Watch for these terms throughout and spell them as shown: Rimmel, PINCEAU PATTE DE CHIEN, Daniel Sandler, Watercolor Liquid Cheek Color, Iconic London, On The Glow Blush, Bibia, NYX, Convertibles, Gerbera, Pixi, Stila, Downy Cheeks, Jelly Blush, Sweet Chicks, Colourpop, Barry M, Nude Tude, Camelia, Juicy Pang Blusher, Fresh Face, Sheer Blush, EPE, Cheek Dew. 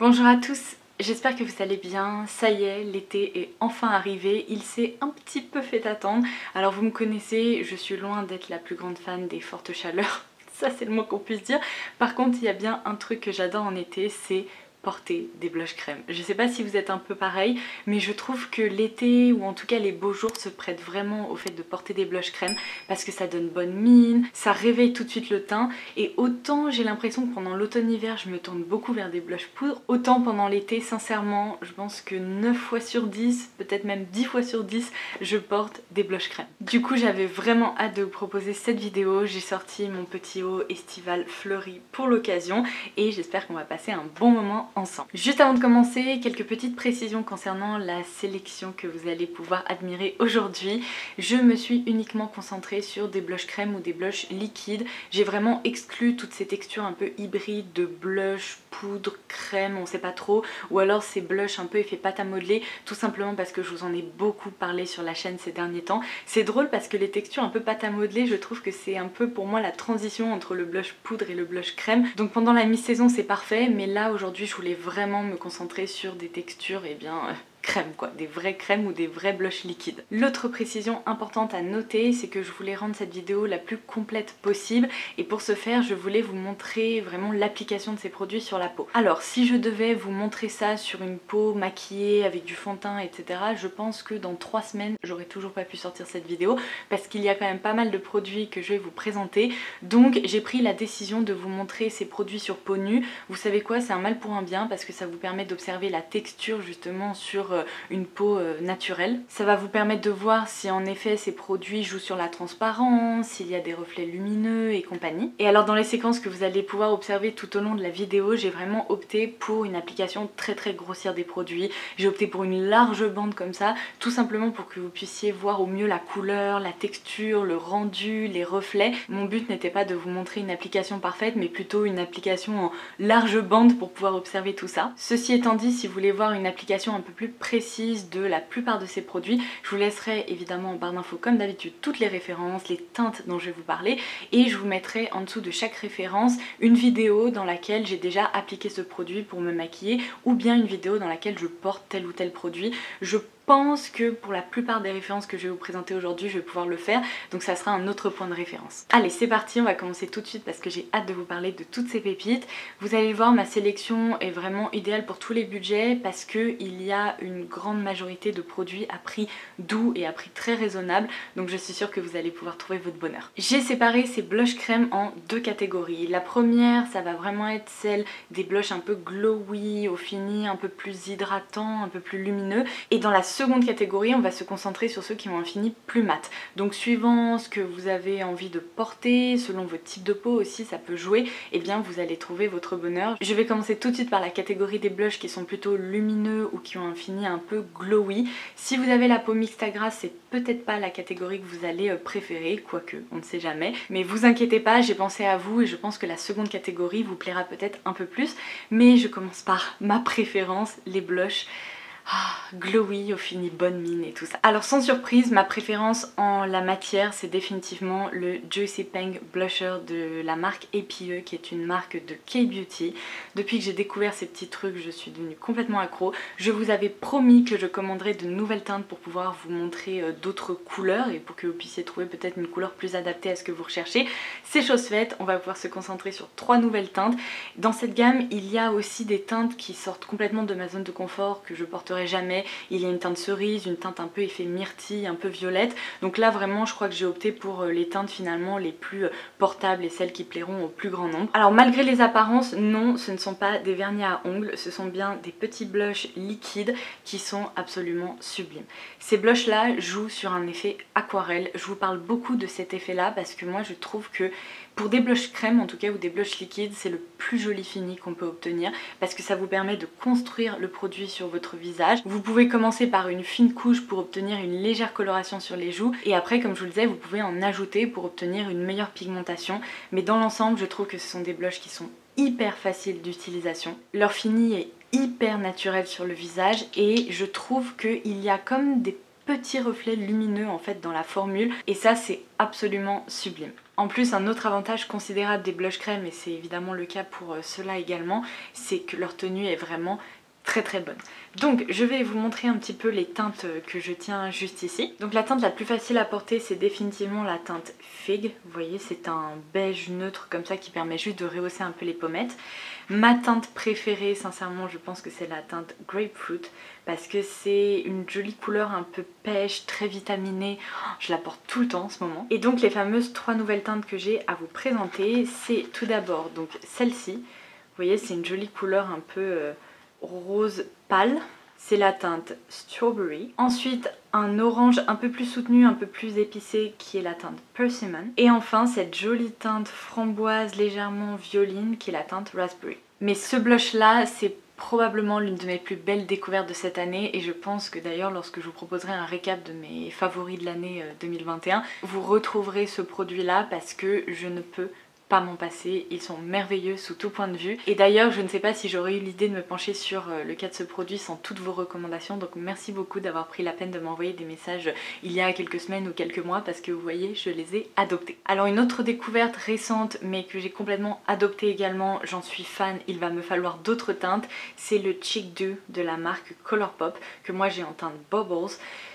Bonjour à tous, j'espère que vous allez bien. Ça y est, l'été est enfin arrivé, il s'est un petit peu fait attendre. Alors vous me connaissez, je suis loin d'être la plus grande fan des fortes chaleurs, ça c'est le moins qu'on puisse dire. Par contre, il y a bien un truc que j'adore en été, c'est porter des blush crème. Je sais pas si vous êtes un peu pareil, mais je trouve que l'été, ou en tout cas les beaux jours, se prêtent vraiment au fait de porter des blush crème parce que ça donne bonne mine, ça réveille tout de suite le teint, et autant j'ai l'impression que pendant l'automne-hiver je me tourne beaucoup vers des blush poudres, autant pendant l'été, sincèrement, je pense que 9 fois sur 10, peut-être même 10 fois sur 10, je porte des blush crème. Du coup, j'avais vraiment hâte de vous proposer cette vidéo, j'ai sorti mon petit haut estival fleuri pour l'occasion, et j'espère qu'on va passer un bon moment ensemble. Juste avant de commencer, quelques petites précisions concernant la sélection que vous allez pouvoir admirer aujourd'hui. Je me suis uniquement concentrée sur des blushs crème ou des blushs liquides. J'ai vraiment exclu toutes ces textures un peu hybrides de blush, poudre, crème, on sait pas trop, ou alors ces blushs un peu effet pâte à modeler, tout simplement parce que je vous en ai beaucoup parlé sur la chaîne ces derniers temps. C'est drôle parce que les textures un peu pâte à modeler, je trouve que c'est un peu pour moi la transition entre le blush poudre et le blush crème. Donc pendant la mi-saison c'est parfait, mais là aujourd'hui je voulais vraiment me concentrer sur des textures et bien crème quoi, des vraies crèmes ou des vrais blushs liquides. L'autre précision importante à noter, c'est que je voulais rendre cette vidéo la plus complète possible, et pour ce faire je voulais vous montrer vraiment l'application de ces produits sur la peau. Alors si je devais vous montrer ça sur une peau maquillée avec du fond de teint etc, je pense que dans 3 semaines j'aurais toujours pas pu sortir cette vidéo parce qu'il y a quand même pas mal de produits que je vais vous présenter. Donc j'ai pris la décision de vous montrer ces produits sur peau nue. Vous savez quoi, c'est un mal pour un bien parce que ça vous permet d'observer la texture justement sur une peau naturelle. Ça va vous permettre de voir si en effet ces produits jouent sur la transparence, s'il y a des reflets lumineux et compagnie. Et alors dans les séquences que vous allez pouvoir observer tout au long de la vidéo, j'ai vraiment opté pour une application très grossière des produits. J'ai opté pour une large bande comme ça, tout simplement pour que vous puissiez voir au mieux la couleur, la texture, le rendu, les reflets. Mon but n'était pas de vous montrer une application parfaite, mais plutôt une application en large bande pour pouvoir observer tout ça. Ceci étant dit, si vous voulez voir une application un peu plus précise de la plupart de ces produits, je vous laisserai évidemment en barre d'infos comme d'habitude toutes les références, les teintes dont je vais vous parler, et je vous mettrai en dessous de chaque référence une vidéo dans laquelle j'ai déjà appliqué ce produit pour me maquiller, ou bien une vidéo dans laquelle je porte tel ou tel produit. Je pense que pour la plupart des références que je vais vous présenter aujourd'hui, je vais pouvoir le faire, donc ça sera un autre point de référence. Allez, c'est parti, on va commencer tout de suite parce que j'ai hâte de vous parler de toutes ces pépites. Vous allez voir, ma sélection est vraiment idéale pour tous les budgets parce qu'il y a une grande majorité de produits à prix doux et à prix très raisonnable, donc je suis sûre que vous allez pouvoir trouver votre bonheur. J'ai séparé ces blush crème en 2 catégories. La première, ça va vraiment être celle des blushs un peu glowy, au fini, un peu plus hydratant, un peu plus lumineux, et dans la seconde catégorie, on va se concentrer sur ceux qui ont un fini plus mat. Donc suivant ce que vous avez envie de porter, selon votre type de peau aussi, ça peut jouer, et bien vous allez trouver votre bonheur. Je vais commencer tout de suite par la catégorie des blushs qui sont plutôt lumineux ou qui ont un fini un peu glowy. Si vous avez la peau mixte à grasse, c'est peut-être pas la catégorie que vous allez préférer, quoique on ne sait jamais. Mais vous inquiétez pas, j'ai pensé à vous et je pense que la seconde catégorie vous plaira peut-être un peu plus. Mais je commence par ma préférence, les blushs. Glowy, au fini, bonne mine et tout ça. Alors sans surprise, ma préférence en la matière, c'est définitivement le Juicy Pang Blusher de la marque EPE, qui est une marque de K-Beauty. Depuis que j'ai découvert ces petits trucs, je suis devenue complètement accro. Je vous avais promis que je commanderais de nouvelles teintes pour pouvoir vous montrer d'autres couleurs et pour que vous puissiez trouver peut-être une couleur plus adaptée à ce que vous recherchez. C'est chose faite, on va pouvoir se concentrer sur 3 nouvelles teintes. Dans cette gamme, il y a aussi des teintes qui sortent complètement de ma zone de confort, que je porterai jamais. Il y a une teinte cerise, une teinte un peu effet myrtille, un peu violette. Donc là vraiment je crois que j'ai opté pour les teintes finalement les plus portables et celles qui plairont au plus grand nombre. Alors malgré les apparences, non, ce ne sont pas des vernis à ongles, ce sont bien des petits blushs liquides qui sont absolument sublimes. Ces blushs là jouent sur un effet aquarelle. Je vous parle beaucoup de cet effet là parce que moi je trouve que pour des blushs crème en tout cas, ou des blushs liquides, c'est le plus joli fini qu'on peut obtenir parce que ça vous permet de construire le produit sur votre visage. Vous pouvez commencer par une fine couche pour obtenir une légère coloration sur les joues, et après comme je vous le disais vous pouvez en ajouter pour obtenir une meilleure pigmentation, mais dans l'ensemble je trouve que ce sont des blushs qui sont hyper faciles d'utilisation. Leur fini est hyper naturel sur le visage et je trouve qu'il y a comme des petits reflets lumineux en fait dans la formule, et ça c'est absolument sublime. En plus, un autre avantage considérable des blush crème, et c'est évidemment le cas pour ceux-là également, c'est que leur tenue est vraiment très très bonne. Donc je vais vous montrer un petit peu les teintes que je tiens juste ici. Donc la teinte la plus facile à porter, c'est définitivement la teinte Fig. Vous voyez, c'est un beige neutre comme ça qui permet juste de rehausser un peu les pommettes. Ma teinte préférée, sincèrement, je pense que c'est la teinte Grapefruit, parce que c'est une jolie couleur un peu pêche, très vitaminée. Je la porte tout le temps en ce moment. Et donc les fameuses trois nouvelles teintes que j'ai à vous présenter, c'est tout d'abord donc celle-ci. Vous voyez, c'est une jolie couleur un peu... rose pâle, c'est la teinte Strawberry. Ensuite, un orange un peu plus soutenu, un peu plus épicé, qui est la teinte Persimmon. Et enfin, cette jolie teinte framboise légèrement violine, qui est la teinte Raspberry. Mais ce blush là, c'est probablement l'une de mes plus belles découvertes de cette année, et je pense que d'ailleurs lorsque je vous proposerai un récap de mes favoris de l'année 2021, vous retrouverez ce produit là parce que je ne peux pas m'en passer, ils sont merveilleux sous tout point de vue. Et d'ailleurs, je ne sais pas si j'aurais eu l'idée de me pencher sur le cas de ce produit sans toutes vos recommandations, donc merci beaucoup d'avoir pris la peine de m'envoyer des messages il y a quelques semaines ou quelques mois, parce que vous voyez, je les ai adoptés. Alors une autre découverte récente, mais que j'ai complètement adoptée également, j'en suis fan, il va me falloir d'autres teintes, c'est le Cheek Dew de la marque Colourpop, que moi j'ai en teinte Bubbles.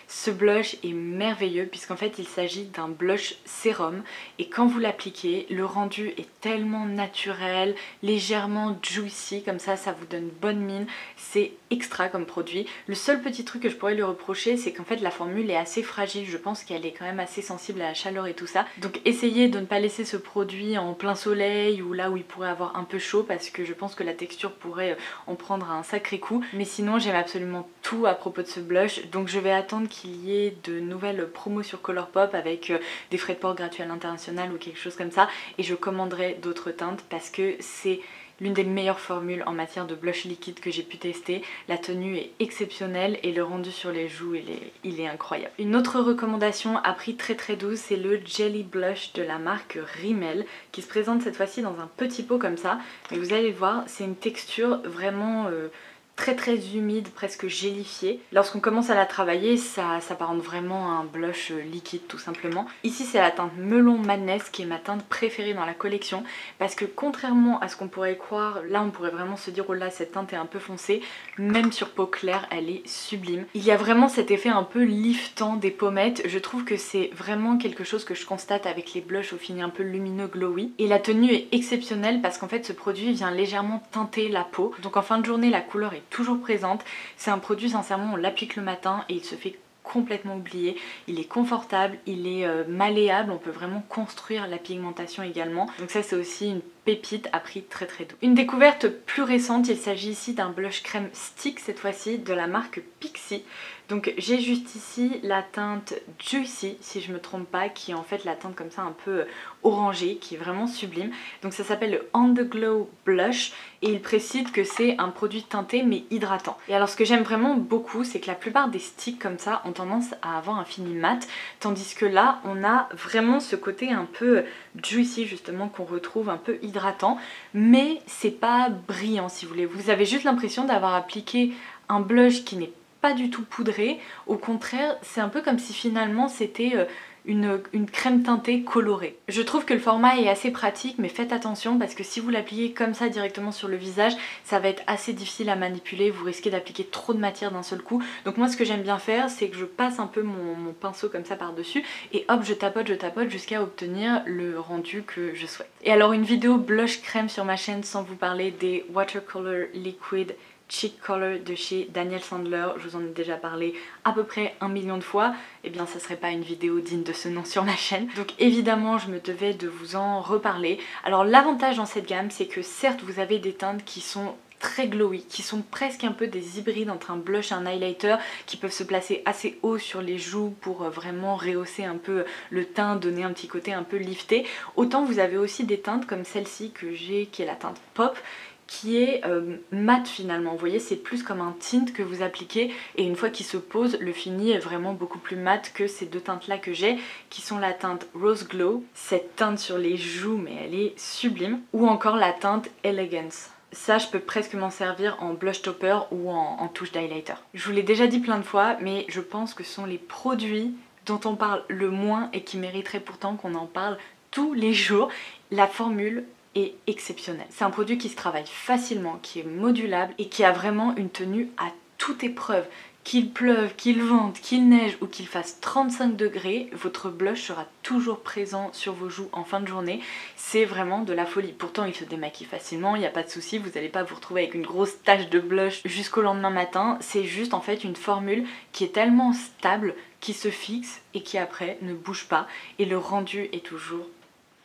Ce blush est merveilleux puisqu'en fait il s'agit d'un blush sérum, et quand vous l'appliquez, le rendu est tellement naturel, légèrement juicy comme ça, ça vous donne bonne mine, c'est extra comme produit. Le seul petit truc que je pourrais lui reprocher, c'est qu'en fait la formule est assez fragile, je pense qu'elle est quand même assez sensible à la chaleur et tout ça. Donc essayez de ne pas laisser ce produit en plein soleil ou là où il pourrait avoir un peu chaud, parce que je pense que la texture pourrait en prendre un sacré coup. Mais sinon, j'aime absolument tout à propos de ce blush, donc je vais attendre qu'il y ait de nouvelles promos sur Colourpop avec des frais de port gratuits à l'international ou quelque chose comme ça, et je commanderai d'autres teintes parce que c'est l'une des meilleures formules en matière de blush liquide que j'ai pu tester. La tenue est exceptionnelle et le rendu sur les joues il est incroyable. Une autre recommandation à prix très très doux, c'est le Jelly Blush de la marque Rimmel, qui se présente cette fois-ci dans un petit pot comme ça, mais vous allez voir, c'est une texture vraiment... très très humide, presque gélifié. Lorsqu'on commence à la travailler, ça s'apparente vraiment à un blush liquide tout simplement. Ici, c'est la teinte Melon Madness qui est ma teinte préférée dans la collection, parce que contrairement à ce qu'on pourrait croire, là on pourrait vraiment se dire oh là, cette teinte est un peu foncée, même sur peau claire elle est sublime. Il y a vraiment cet effet un peu liftant des pommettes, je trouve que c'est vraiment quelque chose que je constate avec les blushs au fini un peu lumineux glowy. Et la tenue est exceptionnelle parce qu'en fait ce produit vient légèrement teinter la peau, donc en fin de journée la couleur est toujours présente. C'est un produit, sincèrement, on l'applique le matin et il se fait complètement oublié. Il est confortable, il est malléable, on peut vraiment construire la pigmentation également. Donc ça, c'est aussi une pépite à prix très très doux. Une découverte plus récente, il s'agit ici d'un blush crème stick cette fois-ci de la marque Pixi. Donc j'ai juste ici la teinte Juicy, si je me trompe pas, qui est en fait la teinte comme ça un peu orangée, qui est vraiment sublime. Donc ça s'appelle le On The Glow Blush et il précise que c'est un produit teinté mais hydratant. Et alors ce que j'aime vraiment beaucoup, c'est que la plupart des sticks comme ça ont tendance à avoir un fini mat, tandis que là on a vraiment ce côté un peu juicy justement qu'on retrouve un peu hydratant, mais c'est pas brillant si vous voulez. Vous avez juste l'impression d'avoir appliqué un blush qui n'est pas du tout poudré, au contraire c'est un peu comme si finalement c'était une crème teintée colorée. Je trouve que le format est assez pratique, mais faites attention parce que si vous l'appliquez comme ça directement sur le visage, ça va être assez difficile à manipuler, vous risquez d'appliquer trop de matière d'un seul coup. Donc moi ce que j'aime bien faire, c'est que je passe un peu mon pinceau comme ça par dessus et hop, je tapote jusqu'à obtenir le rendu que je souhaite. Et alors une vidéo blush crème sur ma chaîne sans vous parler des Watercolor Liquid Cheek Color de chez Daniel Sandler, je vous en ai déjà parlé à peu près 1 million de fois, et eh bien ça serait pas une vidéo digne de ce nom sur ma chaîne, donc évidemment je me devais de vous en reparler. Alors l'avantage dans cette gamme, c'est que certes vous avez des teintes qui sont très glowy, qui sont presque un peu des hybrides entre un blush et un highlighter, qui peuvent se placer assez haut sur les joues pour vraiment rehausser un peu le teint, donner un petit côté un peu lifté. Autant vous avez aussi des teintes comme celle-ci que j'ai, qui est la teinte Pop, qui est mat finalement, vous voyez, c'est plus comme un tint que vous appliquez et une fois qu'il se pose, le fini est vraiment beaucoup plus mat que ces deux teintes là que j'ai, qui sont la teinte Rose Glow, cette teinte sur les joues mais elle est sublime, ou encore la teinte Elegance. ça je peux presque m'en servir en blush topper ou en touche d'highlighter. Je vous l'ai déjà dit plein de fois, mais je pense que ce sont les produits dont on parle le moins et qui mériteraient pourtant qu'on en parle tous les jours. La formule est exceptionnelle. C'est un produit qui se travaille facilement, qui est modulable et qui a vraiment une tenue à toute épreuve. Qu'il pleuve, qu'il vente, qu'il neige ou qu'il fasse 35 degrés, votre blush sera toujours présent sur vos joues en fin de journée. C'est vraiment de la folie. Pourtant, il se démaquille facilement, il n'y a pas de souci, vous n'allez pas vous retrouver avec une grosse tache de blush jusqu'au lendemain matin. C'est juste en fait une formule qui est tellement stable, qui se fixe et qui après ne bouge pas. Et le rendu est toujours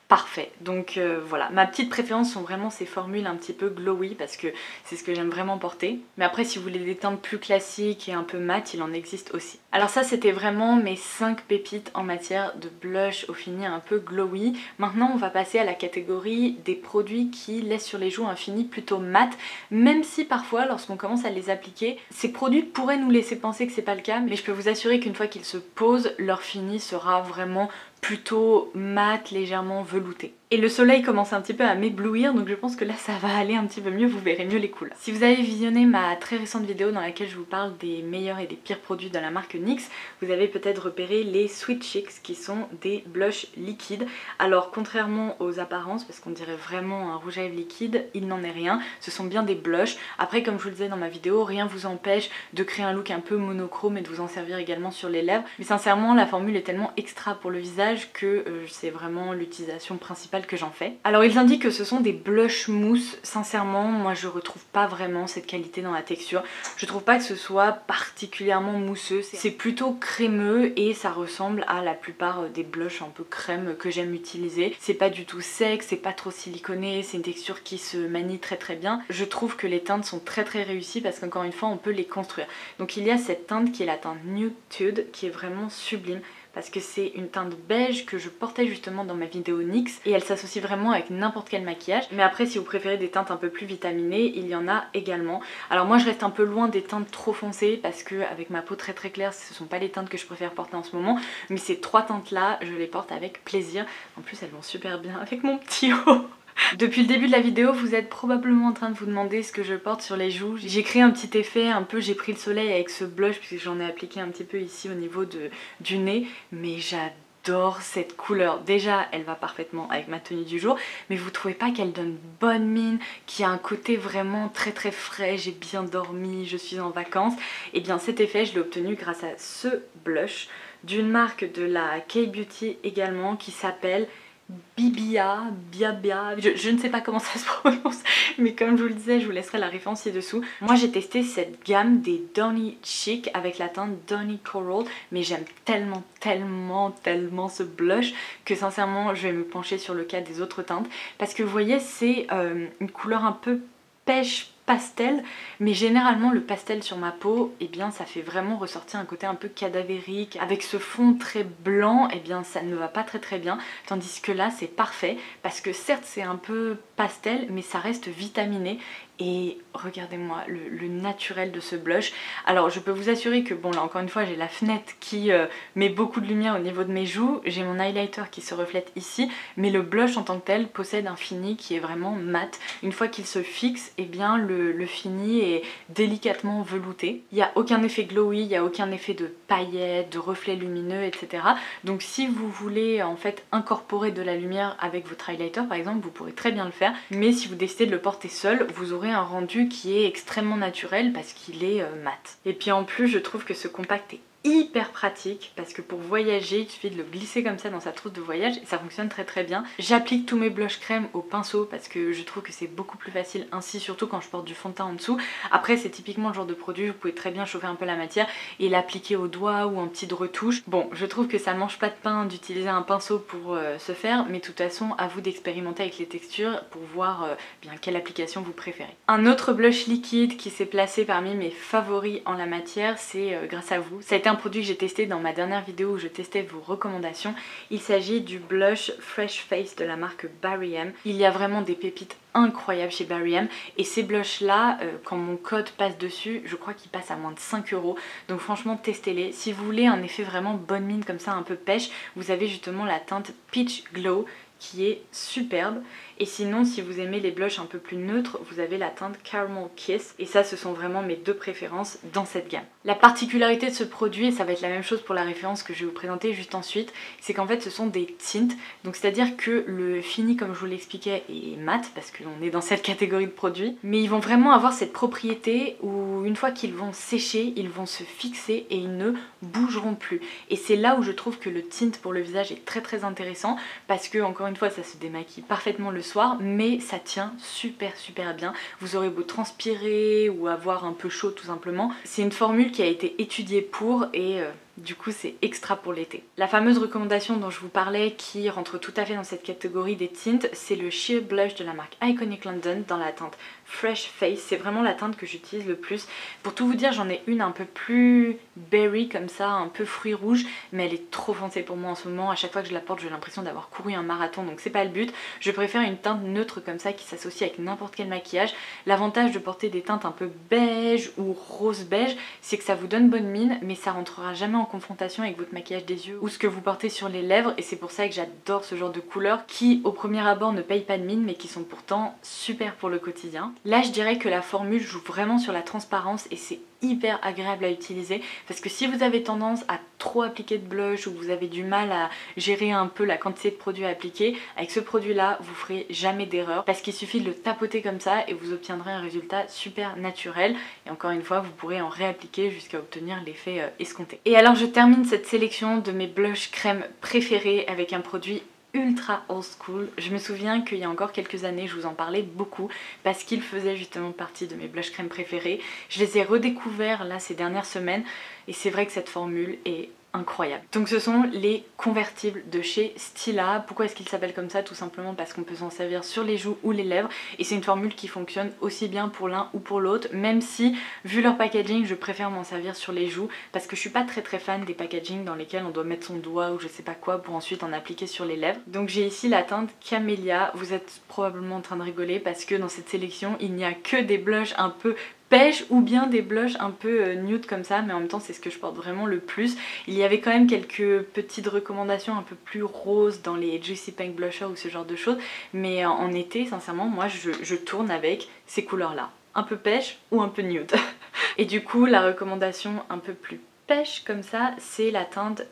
parfait. Donc voilà, ma petite préférence sont vraiment ces formules un petit peu glowy parce que c'est ce que j'aime vraiment porter. Mais après, si vous voulez des teintes plus classiques et un peu mat, il en existe aussi. Alors ça, c'était vraiment mes 5 pépites en matière de blush au fini un peu glowy. Maintenant, on va passer à la catégorie des produits qui laissent sur les joues un fini plutôt mat, même si parfois, lorsqu'on commence à les appliquer, ces produits pourraient nous laisser penser que c'est pas le cas, mais je peux vous assurer qu'une fois qu'ils se posent, leur fini sera vraiment plutôt mat, légèrement velouté. Et le soleil commence un petit peu à m'éblouir, donc je pense que là ça va aller un petit peu mieux, vous verrez mieux les couleurs. Si vous avez visionné ma très récente vidéo dans laquelle je vous parle des meilleurs et des pires produits de la marque NYX, vous avez peut-être repéré les Sweet Chicks qui sont des blushs liquides. Alors contrairement aux apparences, parce qu'on dirait vraiment un rouge à lèvres liquide, il n'en est rien, ce sont bien des blushs. Après, comme je vous le disais dans ma vidéo, rien vous empêche de créer un look un peu monochrome et de vous en servir également sur les lèvres. Mais sincèrement, la formule est tellement extra pour le visage que c'est vraiment l'utilisation principale que j'en fais. Alors ils indiquent que ce sont des blush mousse. Sincèrement, moi je retrouve pas vraiment cette qualité dans la texture. Je trouve pas que ce soit particulièrement mousseux. C'est plutôt crémeux et ça ressemble à la plupart des blushs un peu crème que j'aime utiliser. C'est pas du tout sec, c'est pas trop siliconé, c'est une texture qui se manie très très bien. Je trouve que les teintes sont très très réussies parce qu'encore une fois on peut les construire. Donc il y a cette teinte qui est la teinte Nude Tude qui est vraiment sublime, parce que c'est une teinte beige que je portais justement dans ma vidéo NYX et elle s'associe vraiment avec n'importe quel maquillage. Mais après, si vous préférez des teintes un peu plus vitaminées, il y en a également. Alors moi je reste un peu loin des teintes trop foncées parce que avec ma peau très très claire, ce sont pas les teintes que je préfère porter en ce moment, mais ces trois teintes là je les porte avec plaisir. En plus elles vont super bien avec mon petit haut. Depuis le début de la vidéo, vous êtes probablement en train de vous demander ce que je porte sur les joues. J'ai créé un petit effet, un peu j'ai pris le soleil avec ce blush puisque j'en ai appliqué un petit peu ici au niveau du nez, mais j'adore cette couleur. Déjà, elle va parfaitement avec ma tenue du jour, mais vous trouvez pas qu'elle donne bonne mine, qu'il y a un côté vraiment très très frais, j'ai bien dormi, je suis en vacances? Et bien cet effet, je l'ai obtenu grâce à ce blush d'une marque de la K-Beauty également qui s'appelle Bibia, Bibia, je ne sais pas comment ça se prononce, mais comme je vous le disais, je vous laisserai la référence ci-dessous. Moi j'ai testé cette gamme des Downy Cheeks avec la teinte Downy Coral, mais j'aime tellement, tellement, tellement ce blush que sincèrement je vais me pencher sur le cas des autres teintes parce que vous voyez, c'est une couleur un peu pêche pastel, mais généralement le pastel sur ma peau, et eh bien ça fait vraiment ressortir un côté un peu cadavérique. Avec ce fond très blanc, et eh bien ça ne va pas très très bien, tandis que là c'est parfait parce que certes c'est un peu pastel mais ça reste vitaminé. Et regardez-moi le naturel de ce blush. Alors je peux vous assurer que bon, là encore une fois j'ai la fenêtre qui met beaucoup de lumière au niveau de mes joues, j'ai mon highlighter qui se reflète ici, mais le blush en tant que tel possède un fini qui est vraiment mat. Une fois qu'il se fixe, et eh bien le fini est délicatement velouté. Il n'y a aucun effet glowy, il n'y a aucun effet de paillettes, de reflets lumineux, etc. Donc si vous voulez en fait incorporer de la lumière avec votre highlighter par exemple, vous pourrez très bien le faire, mais si vous décidez de le porter seul, vous aurez un rendu qui est extrêmement naturel parce qu'il est mat. Et puis en plus je trouve que ce compact est hyper pratique parce que pour voyager, il suffit de le glisser comme ça dans sa trousse de voyage et ça fonctionne très très bien. J'applique tous mes blush crème au pinceau parce que je trouve que c'est beaucoup plus facile ainsi, surtout quand je porte du fond de teint en dessous. Après c'est typiquement le genre de produit, vous pouvez très bien chauffer un peu la matière et l'appliquer au doigt ou en petite retouche. Bon, je trouve que ça mange pas de pain d'utiliser un pinceau pour se faire, mais de toute façon à vous d'expérimenter avec les textures pour voir bien quelle application vous préférez. Un autre blush liquide qui s'est placé parmi mes favoris en la matière, c'est grâce à vous. Ça a été un produit que j'ai testé dans ma dernière vidéo où je testais vos recommandations. Il s'agit du blush Fresh Face de la marque Barry M. Il y a vraiment des pépites incroyables chez Barry M et ces blushs là, quand mon code passe dessus, je crois qu'ils passent à moins de 5 €, donc franchement testez-les. Si vous voulez un effet vraiment bonne mine comme ça, un peu pêche, vous avez justement la teinte Peach Glow qui est superbe. Et sinon, si vous aimez les blushs un peu plus neutres, vous avez la teinte Caramel Kiss. Et ça, ce sont vraiment mes deux préférences dans cette gamme. La particularité de ce produit, et ça va être la même chose pour la référence que je vais vous présenter juste ensuite, c'est qu'en fait, ce sont des tints. Donc c'est-à-dire que le fini, comme je vous l'expliquais, est mat, parce qu'on est dans cette catégorie de produits. Mais ils vont vraiment avoir cette propriété où, une fois qu'ils vont sécher, ils vont se fixer et ils ne bougeront plus. Et c'est là où je trouve que le tint pour le visage est très très intéressant, parce que, encore une fois, ça se démaquille parfaitement le soir, mais ça tient super super bien. Vous aurez beau transpirer ou avoir un peu chaud tout simplement. C'est une formule qui a été étudiée pour, et du coup c'est extra pour l'été. La fameuse recommandation dont je vous parlais, qui rentre tout à fait dans cette catégorie des tints, c'est le Sheer Blush de la marque Iconic London dans la teinte Fresh Face. C'est vraiment la teinte que j'utilise le plus. Pour tout vous dire, j'en ai une un peu plus berry comme ça, un peu fruit rouge, mais elle est trop foncée pour moi en ce moment. À chaque fois que je la porte, j'ai l'impression d'avoir couru un marathon, donc c'est pas le but. Je préfère une teinte neutre comme ça qui s'associe avec n'importe quel maquillage. L'avantage de porter des teintes un peu beige ou rose beige, c'est que ça vous donne bonne mine, mais ça rentrera jamais en confrontation avec votre maquillage des yeux ou ce que vous portez sur les lèvres, et c'est pour ça que j'adore ce genre de couleurs qui au premier abord ne payent pas de mine mais qui sont pourtant super pour le quotidien. Là je dirais que la formule joue vraiment sur la transparence et c'est hyper agréable à utiliser, parce que si vous avez tendance à trop appliquer de blush ou vous avez du mal à gérer un peu la quantité de produits à appliquer, avec ce produit là vous ferez jamais d'erreur, parce qu'il suffit de le tapoter comme ça et vous obtiendrez un résultat super naturel, et encore une fois vous pourrez en réappliquer jusqu'à obtenir l'effet escompté. Et alors je termine cette sélection de mes blushs crème préférés avec un produit ultra old school. Je me souviens qu'il y a encore quelques années je vous en parlais beaucoup parce qu'il faisait justement partie de mes blush crème préférés. Je les ai redécouverts là ces dernières semaines et c'est vrai que cette formule est incroyable. Donc ce sont les convertibles de chez Stila. Pourquoi est-ce qu'ils s'appellent comme ça? Tout simplement parce qu'on peut s'en servir sur les joues ou les lèvres, et c'est une formule qui fonctionne aussi bien pour l'un ou pour l'autre, même si vu leur packaging je préfère m'en servir sur les joues parce que je suis pas très très fan des packagings dans lesquels on doit mettre son doigt ou je sais pas quoi pour ensuite en appliquer sur les lèvres. Donc j'ai ici la teinte Camélia. Vous êtes probablement en train de rigoler parce que dans cette sélection il n'y a que des blushs un peu beige ou bien des blushs un peu nude comme ça, mais en même temps c'est ce que je porte vraiment le plus. Il y avait quand même quelques petites recommandations un peu plus roses dans les Juicy Pang Blusher ou ce genre de choses, mais en été sincèrement moi je tourne avec ces couleurs là, un peu pêche ou un peu nude. Et du coup la recommandation un peu plus pêche comme ça, c'est la teinte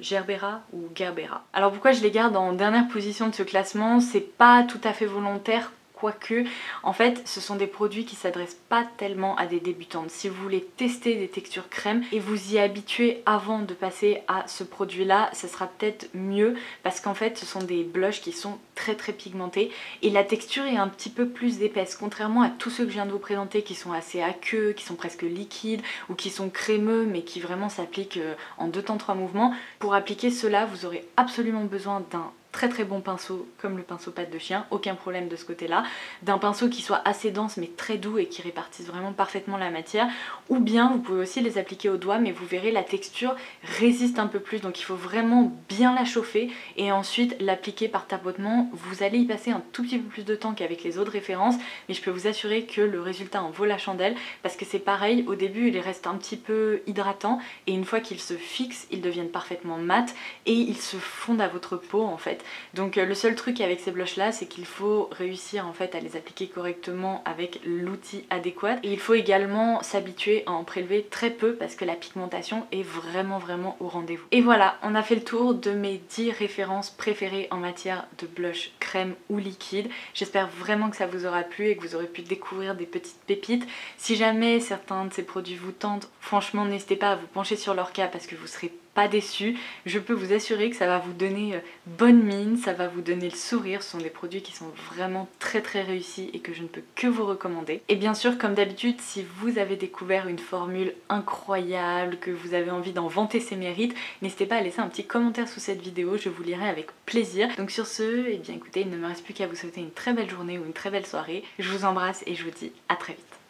Gerbera ou Gerbera. Alors pourquoi je les garde en dernière position de ce classement, c'est pas tout à fait volontaire. Quoique, en fait, ce sont des produits qui s'adressent pas tellement à des débutantes. Si vous voulez tester des textures crème et vous y habituer avant de passer à ce produit-là, ça sera peut-être mieux parce qu'en fait, ce sont des blushs qui sont très très pigmentés et la texture est un petit peu plus épaisse. Contrairement à tous ceux que je viens de vous présenter qui sont assez aqueux, qui sont presque liquides ou qui sont crémeux mais qui vraiment s'appliquent en 2 temps 3 mouvements, pour appliquer cela, vous aurez absolument besoin d'un très très bon pinceau comme le pinceau patte de chien, aucun problème de ce côté là, d'un pinceau qui soit assez dense mais très doux et qui répartisse vraiment parfaitement la matière, ou bien vous pouvez aussi les appliquer au doigt mais vous verrez la texture résiste un peu plus, donc il faut vraiment bien la chauffer et ensuite l'appliquer par tapotement. Vous allez y passer un tout petit peu plus de temps qu'avec les autres références mais je peux vous assurer que le résultat en vaut la chandelle, parce que c'est pareil, au début il reste un petit peu hydratant et une fois qu'ils se fixent ils deviennent parfaitement mat et ils se fondent à votre peau en fait. Donc le seul truc avec ces blushs là, c'est qu'il faut réussir en fait à les appliquer correctement avec l'outil adéquat, et il faut également s'habituer à en prélever très peu parce que la pigmentation est vraiment vraiment au rendez-vous. Et voilà, on a fait le tour de mes 10 références préférées en matière de blush crème ou liquide. J'espère vraiment que ça vous aura plu et que vous aurez pu découvrir des petites pépites. Si jamais certains de ces produits vous tentent, franchement n'hésitez pas à vous pencher sur leur cas parce que vous serez pas déçu, je peux vous assurer que ça va vous donner bonne mine, ça va vous donner le sourire. Ce sont des produits qui sont vraiment très très réussis et que je ne peux que vous recommander. Et bien sûr comme d'habitude, si vous avez découvert une formule incroyable, que vous avez envie d'en vanter ses mérites, n'hésitez pas à laisser un petit commentaire sous cette vidéo, je vous lirai avec plaisir. Donc sur ce, et bien écoutez, il ne me reste plus qu'à vous souhaiter une très belle journée ou une très belle soirée. Je vous embrasse et je vous dis à très vite.